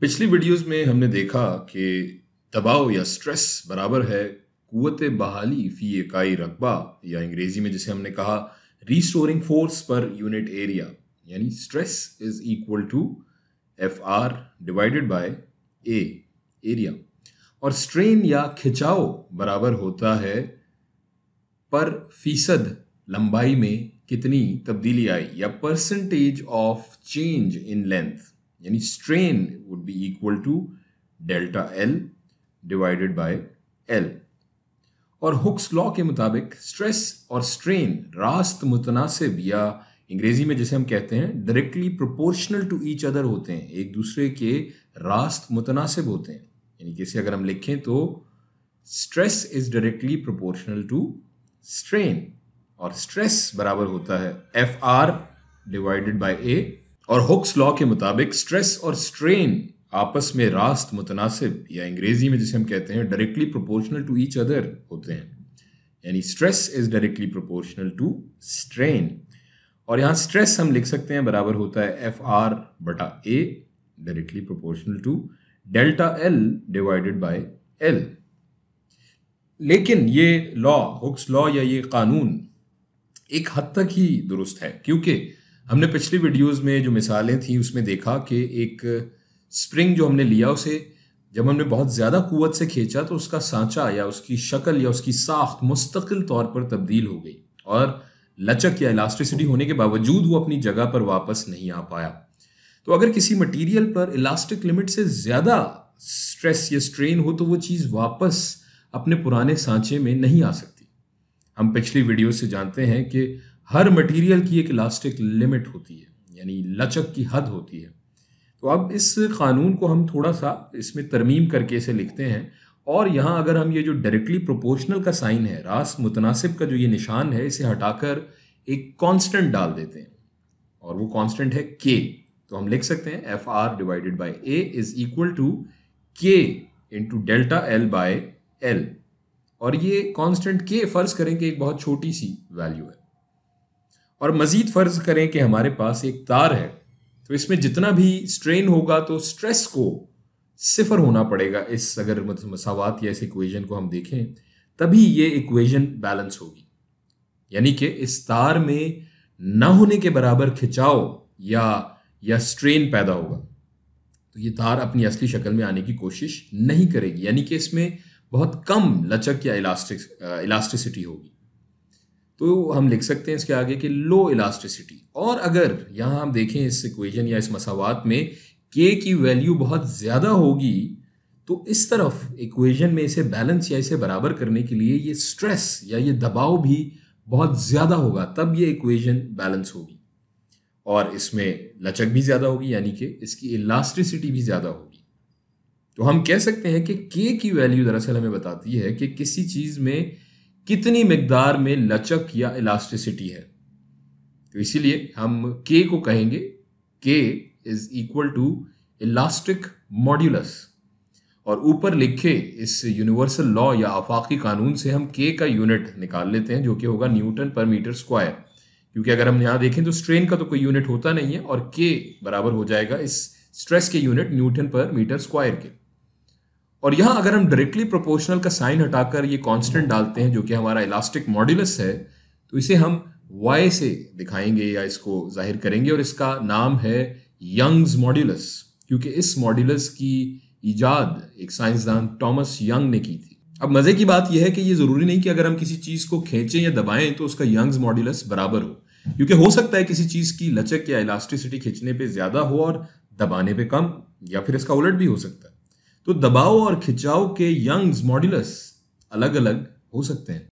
पिछली वीडियोस में हमने देखा कि दबाव या स्ट्रेस बराबर है कुव्वत बहाली फी इकाई रकबा या अंग्रेजी में जिसे हमने कहा restoring force per unit area, यानी stress is equal to Fr divided by A area. और स्ट्रेन या खिंचाव बराबर होता है पर फीसद लंबाई में कितनी तब्दीली आई या percentage of change in length, यानी strain would be equal to delta L divided by L। और हुक्स लॉ के मुताबिक स्ट्रेस और स्ट्रेन रास्त मुतनासिब या अंग्रेजी में जिसे हम कहते हैं directly proportional to each other होते हैं, एक दूसरे के रास्त मुतनासिब होते हैं। यानी कि अगर हम लिखें तो stress is directly proportional to strain और स्ट्रेस बराबर होता है Fr डिवाइडेड बाय A। और हुक्स लॉ के मुताबिक स्ट्रेस और स्ट्रेन आपस में रास्त मुतनासिब या अंग्रेजी में जिसे हम कहते हैं directly proportional to each other होते हैं, यानी stress is directly proportional to strain. और यहाँ स्ट्रेस हम लिख सकते हैं बराबर होता है Fr बटा A directly proportional to delta L divided by L। लेकिन ये लॉ, हुक्स लॉ या ये कानून एक हद तक ही दुरुस्त है, क्योंकि हमने पिछली वीडियोस में जो मिसालें थीं उसमें देखा कि एक स्प्रिंग जो हमने लिया उसे जब हमने बहुत ज़्यादा कुव्वत से खींचा तो उसका सांचा या उसकी शक्ल या उसकी साख्त मुस्तकिल तौर पर तब्दील हो गई और लचक या इलास्टिसिटी होने के बावजूद वो अपनी जगह पर वापस नहीं आ पाया। तो अगर किसी मटेरियल पर इलास्टिक लिमिट से ज़्यादा स्ट्रेस या स्ट्रेन हो तो वो चीज़ वापस अपने पुराने सांचे में नहीं आ सकती। हम पिछली वीडियो से जानते हैं कि हर मटेरियल की एक इलास्टिक लिमिट होती है, यानी लचक की हद होती है। तो अब इस कानून को हम थोड़ा सा इसमें तरमीम करके इसे लिखते हैं। और यहाँ अगर हम ये जो डायरेक्टली प्रोपोर्शनल का साइन है, रास्त मुतनासिब का जो ये निशान है, इसे हटाकर एक कांस्टेंट डाल देते हैं और वो कांस्टेंट है K। तो हम लिख सकते हैं Fr divided by A is equal to K into delta L by L। और ये कांस्टेंट K फ़र्ज़ करें कि एक बहुत छोटी सी वैल्यू है, और मज़ीद फ़र्ज़ करें कि हमारे पास एक तार है, तो इसमें जितना भी स्ट्रेन होगा तो स्ट्रेस को सिफर होना पड़ेगा। इस अगर मसावात या इस इक्वेशन को हम देखें तभी ये इक्वेशन बैलेंस होगी, यानी कि इस तार में ना होने के बराबर खिंचाव या स्ट्रेन पैदा होगा तो ये तार अपनी असली शक्ल में आने की कोशिश नहीं करेगी, यानी कि इसमें बहुत कम लचक या इलास्टिसिटी होगी। तो हम लिख सकते हैं इसके आगे कि लो इलास्टिसिटी। और अगर यहाँ हम देखें इस इक्वेशन या इस मसावात में K की वैल्यू बहुत ज़्यादा होगी तो इस तरफ इक्वेशन में इसे बैलेंस या इसे बराबर करने के लिए ये स्ट्रेस या ये दबाव भी बहुत ज़्यादा होगा, तब ये इक्वेशन बैलेंस होगी। और इसमें लचक भी ज़्यादा होगी, यानी कि इसकी इलास्टिसिटी भी ज़्यादा होगी। तो हम कह सकते हैं कि K की वैल्यू दरअसल हमें बताती है कि किसी चीज़ में कितनी मिकदार में लचक या इलास्टिसिटी है। तो इसीलिए हम K को कहेंगे K is equal to elastic modulus. और ऊपर लिखे इस यूनिवर्सल लॉ या आफाकी कानून से हम K का यूनिट निकाल लेते हैं जो कि होगा न्यूटन पर मीटर स्क्वायर, क्योंकि अगर हम यहाँ देखें तो स्ट्रेन का तो कोई यूनिट होता नहीं है और K बराबर हो जाएगा इस स्ट्रेस के unit newton per metre square के। और यहाँ अगर हम डायरेक्टली प्रोपोर्शनल का साइन हटाकर ये कॉन्स्टेंट डालते हैं जो कि हमारा इलास्टिक मॉड्यूलस है, तो इसे हम y से दिखाएंगे या इसको जाहिर करेंगे और इसका नाम है यंग्स मॉड्यूलस, क्योंकि इस मॉड्यूलस की इजाद एक साइंसदान टॉमस यंग ने की थी। अब मज़े की बात यह है कि ये ज़रूरी नहीं कि अगर हम किसी चीज़ को खींचें या दबाएं तो उसका यंग्स मॉड्यूलस बराबर हो, क्योंकि हो सकता है किसी चीज़ की लचक या इलास्टिसिटी खींचने पे ज़्यादा हो और दबाने पे कम, या फिर इसका उलट भी हो सकता है। तो दबाव और खिंचाव के यंग्स मॉड्यूलस अलग अलग हो सकते हैं।